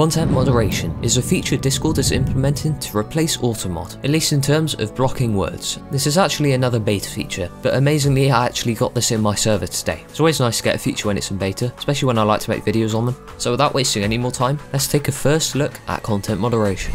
Content moderation is a feature Discord is implementing to replace Automod, at least in terms of blocking words. This is actually another beta feature, but amazingly I actually got this in my server today. It's always nice to get a feature when it's in beta, especially when I like to make videos on them. So without wasting any more time, let's take a first look at content moderation.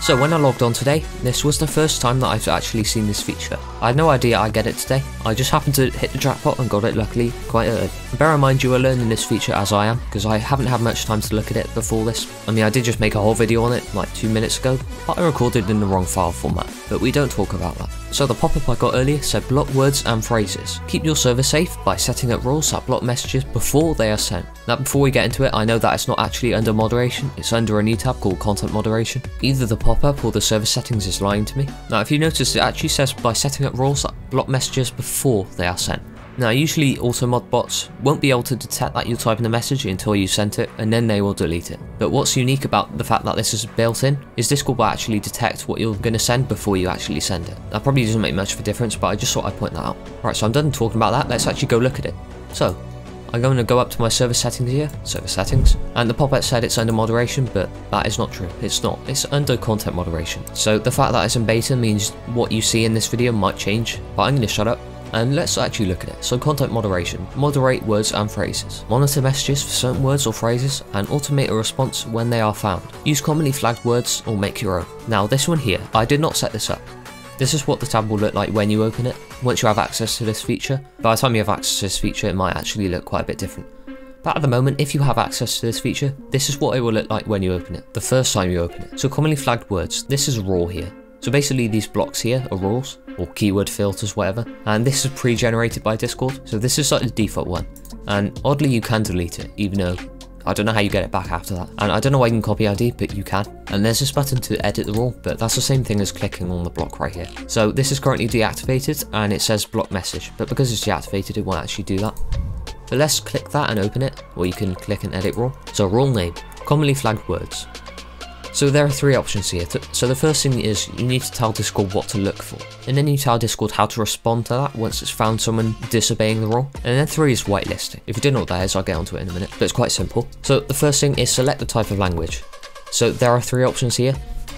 So when I logged on today, this was the first time that I've actually seen this feature. I had no idea I'd get it today, I just happened to hit the jackpot and got it luckily quite early. Bear in mind you are learning this feature as I am, because I haven't had much time to look at it before this. I mean I did just make a whole video on it like 2 minutes ago, but I recorded in the wrong file format, but we don't talk about that. So the pop-up I got earlier said block words and phrases. Keep your server safe by setting up rules that block messages before they are sent. Now before we get into it, I know that it's not actually under moderation, it's under a new tab called content moderation. Either the pop-up or the server settings is lying to me. Now if you notice it actually says by setting up rules that block messages before they are sent. Now usually Automod bots won't be able to detect that you're typing a message until you sent it and then they will delete it. But what's unique about the fact that this is built in is Discord will actually detect what you're going to send before you actually send it. That probably doesn't make much of a difference, but I just thought I'd point that out. Right, so I'm done talking about that, let's actually go look at it. So I'm going to go up to my server settings here, server settings, and the pop-up said it's under moderation, but that is not true, it's not, it's under content moderation. So the fact that it's in beta means what you see in this video might change, but I'm going to shut up. And let's actually look at it. So content moderation, moderate words and phrases, monitor messages for certain words or phrases and automate a response when they are found, use commonly flagged words or make your own. Now this one here, I did not set this up. This is what the tab will look like when you open it, once you have access to this feature. By the time you have access to this feature it might actually look quite a bit different. But at the moment, if you have access to this feature, this is what it will look like when you open it, the first time you open it. So commonly flagged words, this is raw here. So basically these blocks here are rules, or keyword filters, whatever, and this is pre-generated by Discord, so this is like the default one, and oddly you can delete it, even though I don't know how you get it back after that, and I don't know why you can copy ID, but you can. And there's this button to edit the rule, but that's the same thing as clicking on the block right here. So this is currently deactivated, and it says block message, but because it's deactivated it won't actually do that. But let's click that and open it, or you can click and edit rule. So rule name, commonly flagged words. So there are three options here. So the first thing is you need to tell Discord what to look for, and then you tell Discord how to respond to that once it's found someone disobeying the rule. And then three is whitelisting. If you don't know what that is, I'll get onto it in a minute, but it's quite simple. So the first thing is select the type of language. So there are three options here,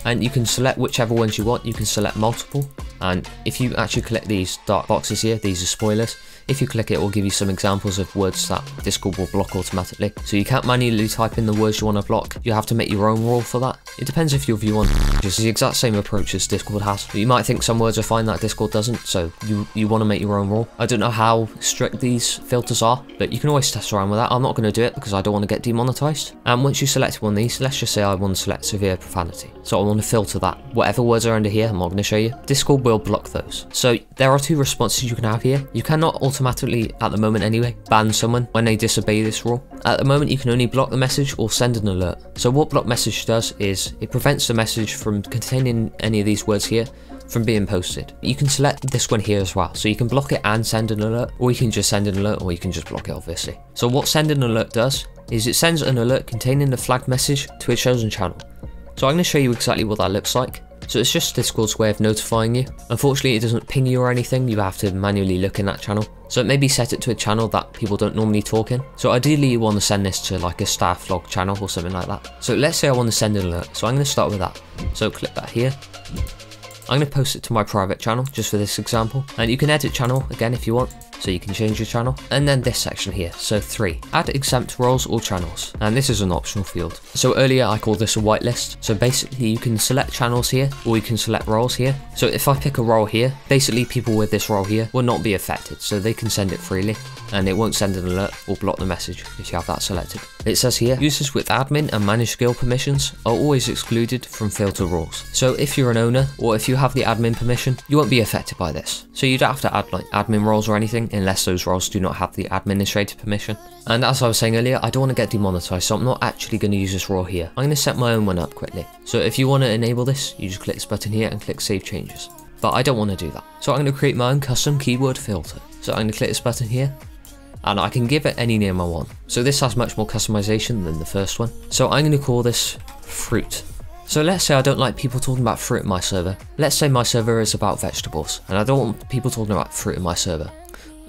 and you can select whichever ones you want. You can select multiple, and if you actually click these dark boxes here, these are spoilers. If you click it, it will give you some examples of words that Discord will block automatically. So you can't manually type in the words you want to block, you have to make your own rule for that. It depends if your view on just the exact same approach as Discord has, but you might think some words are fine that Discord doesn't, so you want to make your own rule. I don't know how strict these filters are, but you can always test around with that. I'm not going to do it because I don't want to get demonetized. And once you select one of these, let's just say I want to select severe profanity, so I want to filter that. Whatever words are under here, I'm not going to show you, Discord will block those. So there are two responses you can have here. You cannot automatically, at the moment anyway, ban someone when they disobey this rule. At the moment you can only block the message or send an alert. So what block message does is it prevents the message from containing any of these words here from being posted. You can select this one here as well, so you can block it and send an alert, or you can just send an alert, or you can just block it obviously. So what send an alert does is it sends an alert containing the flagged message to its chosen channel. So I'm going to show you exactly what that looks like. So it's just Discord's way of notifying you. Unfortunately it doesn't ping you or anything, you have to manually look in that channel. So maybe set it to a channel that people don't normally talk in. So ideally you want to send this to like a staff log channel or something like that. So let's say I want to send an alert, so I'm going to start with that. So click that here. I'm going to post it to my private channel just for this example, and you can edit channel again if you want, so you can change your channel. And then this section here, so 3, add exempt roles or channels, and this is an optional field. So earlier I called this a whitelist, so basically you can select channels here or you can select roles here. So if I pick a role here, basically people with this role here will not be affected, so they can send it freely and it won't send an alert or block the message if you have that selected. It says here, users with admin and managed skill permissions are always excluded from filter rules. So if you're an owner or if you have the admin permission, you won't be affected by this. So you don't have to add like admin roles or anything unless those roles do not have the administrative permission. And as I was saying earlier, I don't want to get demonetized, so I'm not actually going to use this role here. I'm going to set my own one up quickly. So if you want to enable this, you just click this button here and click save changes. But I don't want to do that. So I'm going to create my own custom keyword filter. So I'm going to click this button here, and I can give it any name I want. So this has much more customization than the first one. So I'm going to call this fruit. So let's say I don't like people talking about fruit in my server. Let's say my server is about vegetables, and I don't want people talking about fruit in my server.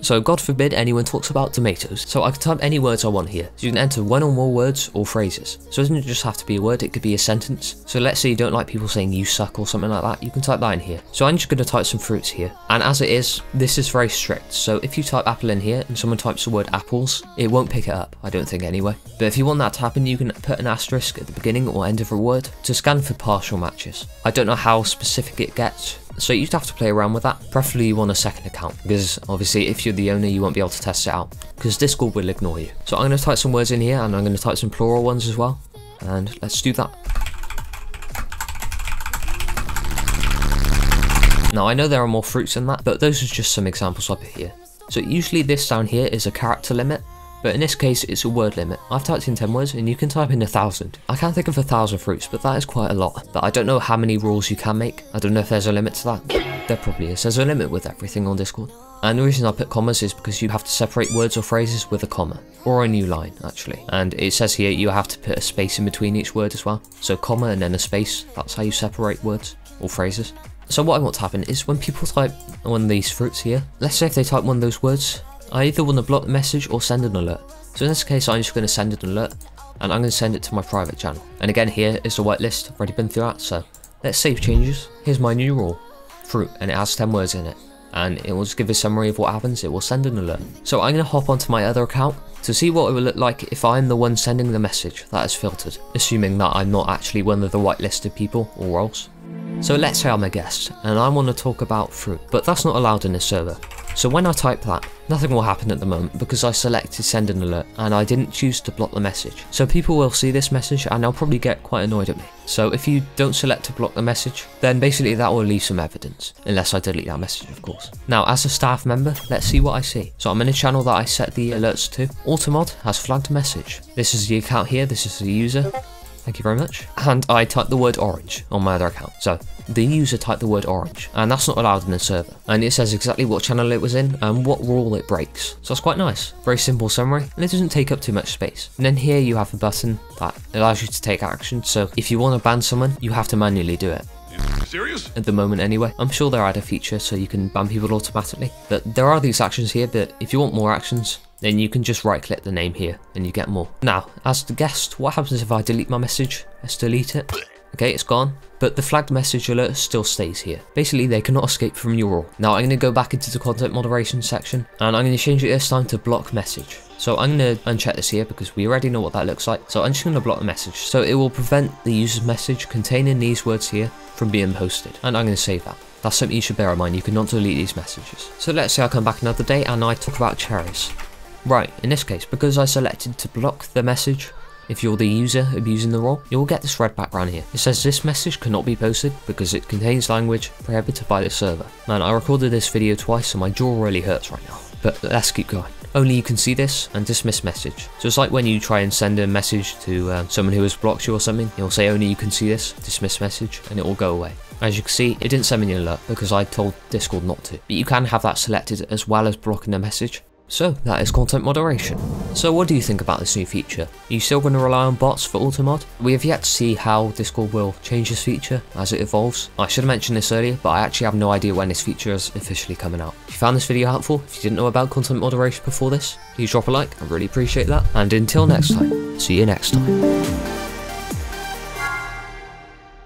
So God forbid anyone talks about tomatoes, so I can type any words I want here. So you can enter one or more words or phrases. So it doesn't just have to be a word, it could be a sentence. So let's say you don't like people saying you suck or something like that, you can type that in here. So I'm just going to type some fruits here. And as it is, this is very strict. So if you type apple in here and someone types the word apples, it won't pick it up, I don't think anyway. But if you want that to happen, you can put an asterisk at the beginning or end of a word to scan for partial matches. I don't know how specific it gets, so you'd have to play around with that. Preferably you want a second account, because obviously if you're the owner you won't be able to test it out, because Discord will ignore you. So I'm going to type some words in here, and I'm going to type some plural ones as well, and let's do that. Now I know there are more fruits than that, but those are just some examples up here. So usually this down here is a character limit, but in this case it's a word limit. I've typed in 10 words and you can type in 1,000. I can't think of 1,000 fruits, but that is quite a lot. But I don't know how many rules you can make. I don't know if there's a limit to that. There probably is. There's a limit with everything on Discord. And the reason I put commas is because you have to separate words or phrases with a comma, or a new line actually. And it says here you have to put a space in between each word as well. So comma and then a space, that's how you separate words or phrases. So what I want to happen is when people type one of these fruits here, let's say if they type one of those words, I either want to block the message or send an alert. So in this case I'm just going to send an alert, and I'm going to send it to my private channel. And again here is the whitelist, I've already been through that, so let's save changes. Here's my new rule, fruit, and it has 10 words in it. And it will just give a summary of what happens, it will send an alert. So I'm going to hop onto my other account to see what it will look like if I'm the one sending the message that is filtered, assuming that I'm not actually one of the whitelisted people or else. So let's say I'm a guest, and I want to talk about fruit, but that's not allowed in this server. So when I type that, nothing will happen at the moment because I selected send an alert and I didn't choose to block the message. So people will see this message and they'll probably get quite annoyed at me. So if you don't select to block the message, then basically that will leave some evidence, unless I delete that message of course. Now as a staff member, let's see what I see. So I'm in a channel that I set the alerts to. Automod has flagged a message. This is the account here, this is the user. Thank you very much. And I typed the word orange on my other account. So the user typed the word orange, and that's not allowed in the server. And it says exactly what channel it was in and what rule it breaks. So that's quite nice. Very simple summary, and it doesn't take up too much space. And then here you have a button that allows you to take action. So if you want to ban someone, you have to manually do it. Serious? At the moment anyway. I'm sure they'll add a feature so you can ban people automatically. But there are these actions here, but if you want more actions, then you can just right click the name here and you get more. Now, as the guest, what happens if I delete my message? Let's delete it. Okay, it's gone, but the flagged message alert still stays here. Basically, they cannot escape from your rule. Now I'm going to go back into the content moderation section, and I'm going to change it this time to block message. So I'm going to uncheck this here because we already know what that looks like. So I'm just going to block the message. So it will prevent the user's message containing these words here from being posted. And I'm going to save that. That's something you should bear in mind. You cannot delete these messages. So let's say I come back another day and I talk about cherries. Right, in this case, because I selected to block the message, if you're the user abusing the rule, you'll get this red background here. It says this message cannot be posted because it contains language prohibited by the server. Man, I recorded this video twice, so my jaw really hurts right now. But let's keep going. Only you can see this and dismiss message. So it's like when you try and send a message to someone who has blocked you or something, it'll say only you can see this, dismiss message, and it will go away. As you can see, it didn't send me an alert because I told Discord not to. But you can have that selected as well as blocking the message. So that is content moderation. So what do you think about this new feature? Are you still going to rely on bots for Automod? We have yet to see how Discord will change this feature as it evolves. I should have mentioned this earlier, but I actually have no idea when this feature is officially coming out. If you found this video helpful, if you didn't know about content moderation before this, please drop a like, I really appreciate that. And until next time, see you next time.